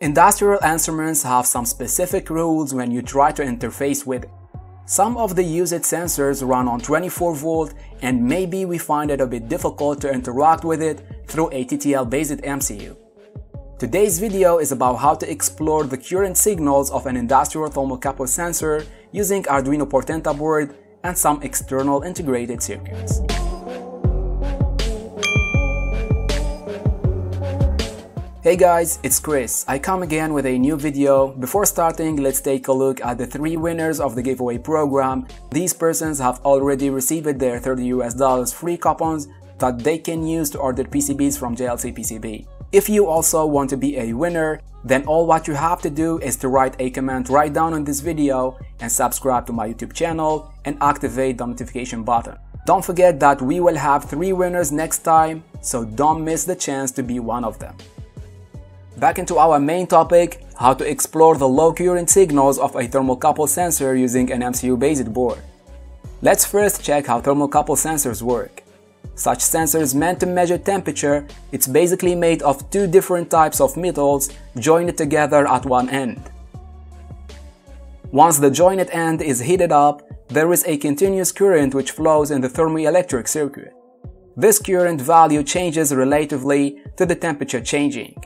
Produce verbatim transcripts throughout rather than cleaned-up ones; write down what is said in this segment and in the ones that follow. Industrial instruments have some specific rules when you try to interface with it. Some of the used sensors run on twenty-four volt, and maybe we find it a bit difficult to interact with it through a T T L-based M C U. Today's video is about how to explore the current signals of an industrial thermocouple sensor using Arduino Portenta board and some external integrated circuits. Hey guys, it's Chris. I come again with a new video. Before starting, let's take a look at the three winners of the giveaway program. These persons have already received their thirty US dollars free coupons that they can use to order P C Bs from J L C P C B. If you also want to be a winner, then all what you have to do is to write a comment right down on this video and subscribe to my YouTube channel and activate the notification button. Don't forget that we will have three winners next time, so don't miss the chance to be one of them. Back into our main topic, how to explore the low current signals of a thermocouple sensor using an M C U-based board. Let's first check how thermocouple sensors work. Such sensors meant to measure temperature. It's basically made of two different types of metals joined together at one end. Once the joined end is heated up, there is a continuous current which flows in the thermoelectric circuit. This current value changes relatively to the temperature changing.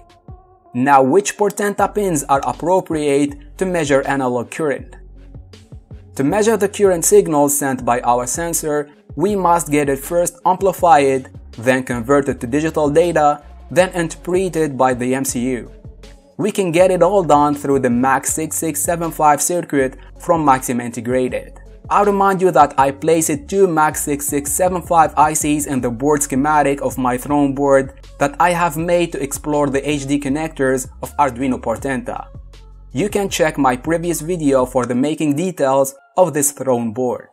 Now, which Portenta pins are appropriate to measure analog current? To measure the current signal sent by our sensor, we must get it first amplified, then converted to digital data, then interpreted by the M C U. We can get it all done through the MAX six six seven five circuit from Maxim Integrated. I'll remind you that I placed two MAX six six seven five I Cs in the board schematic of my throne board that I have made to explore the H D connectors of Arduino Portenta. You can check my previous video for the making details of this throne board.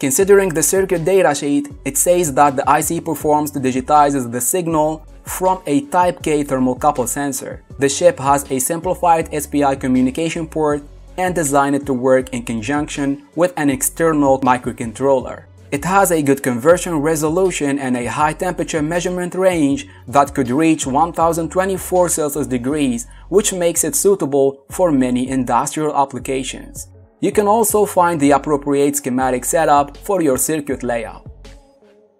Considering the circuit datasheet, it says that the I C performs to digitize the signal from a type K thermocouple sensor. The chip has a simplified S P I communication port and designed to work in conjunction with an external microcontroller. It has a good conversion resolution and a high temperature measurement range that could reach one thousand twenty-four Celsius degrees, which makes it suitable for many industrial applications. You can also find the appropriate schematic setup for your circuit layout.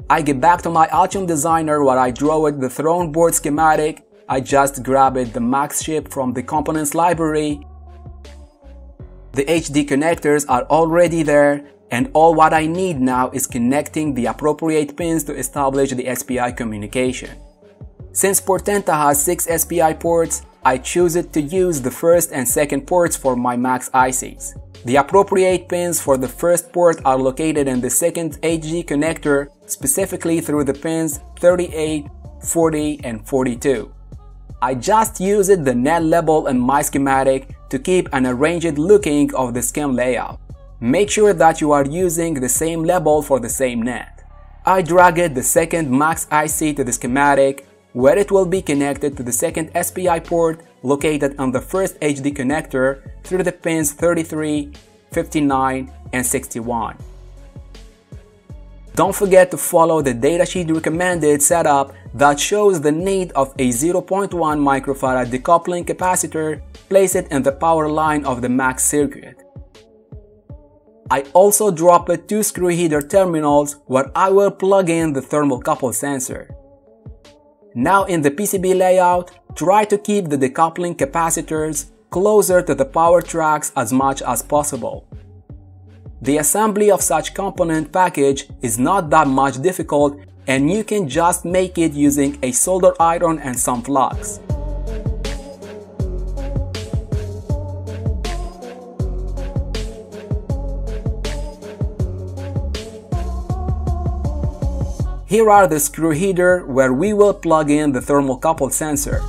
I get back to my Altium Designer where I draw it the throne board schematic. I just grabbed the Max chip from the components library. The H D connectors are already there, and all what I need now is connecting the appropriate pins to establish the S P I communication. Since Portenta has six S P I ports, I choose it to use the first and second ports for my Max I Cs. The appropriate pins for the first port are located in the second H D connector, specifically through the pins thirty-eight, forty, and forty-two. I just used the net label in my schematic to keep an arranged looking of the scheme layout. Make sure that you are using the same label for the same net. I dragged the second Max I C to the schematic, where it will be connected to the second S P I port located on the first H D connector through the pins thirty-three, fifty-nine, and sixty-one. Don't forget to follow the datasheet recommended setup that shows the need of a zero point one microfarad decoupling capacitor placed in the power line of the Max circuit. I also dropped two screw heater terminals where I will plug in the thermocouple sensor. Now in the P C B layout, try to keep the decoupling capacitors closer to the power tracks as much as possible. The assembly of such component package is not that much difficult, and you can just make it using a solder iron and some flux. Here are the screw header where we will plug in the thermocouple sensor.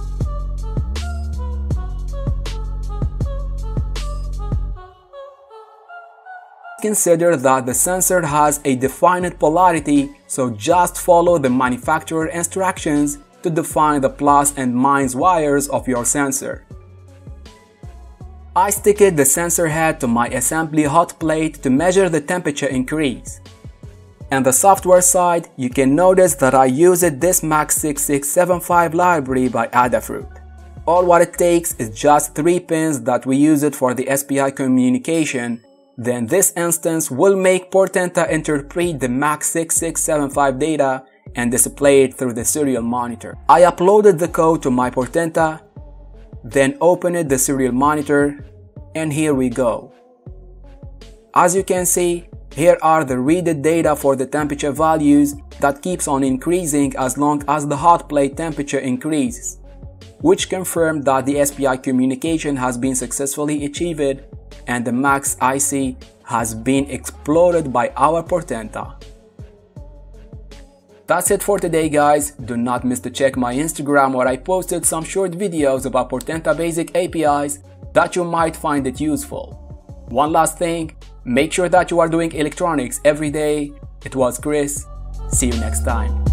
Consider that the sensor has a defined polarity, so just follow the manufacturer instructions to define the plus and minus wires of your sensor. I sticked the sensor head to my assembly hot plate to measure the temperature increase. On the software side, you can notice that I used this Max six six seven five library by Adafruit. All what it takes is just three pins that we use it for the S P I communication. Then this instance will make Portenta interpret the max six six seven five data and display it through the serial monitor. I uploaded the code to my Portenta, then opened the serial monitor, and here we go. As you can see, here are the readed data for the temperature values that keeps on increasing as long as the hot plate temperature increases, which confirmed that the S P I communication has been successfully achieved and the MAX I C has been exploded by our Portenta. That's it for today, guys. Do not miss to check my Instagram where I posted some short videos about Portenta basic A P Is that you might find it useful. One last thing, make sure that you are doing electronics every day. It was Chris. See you next time.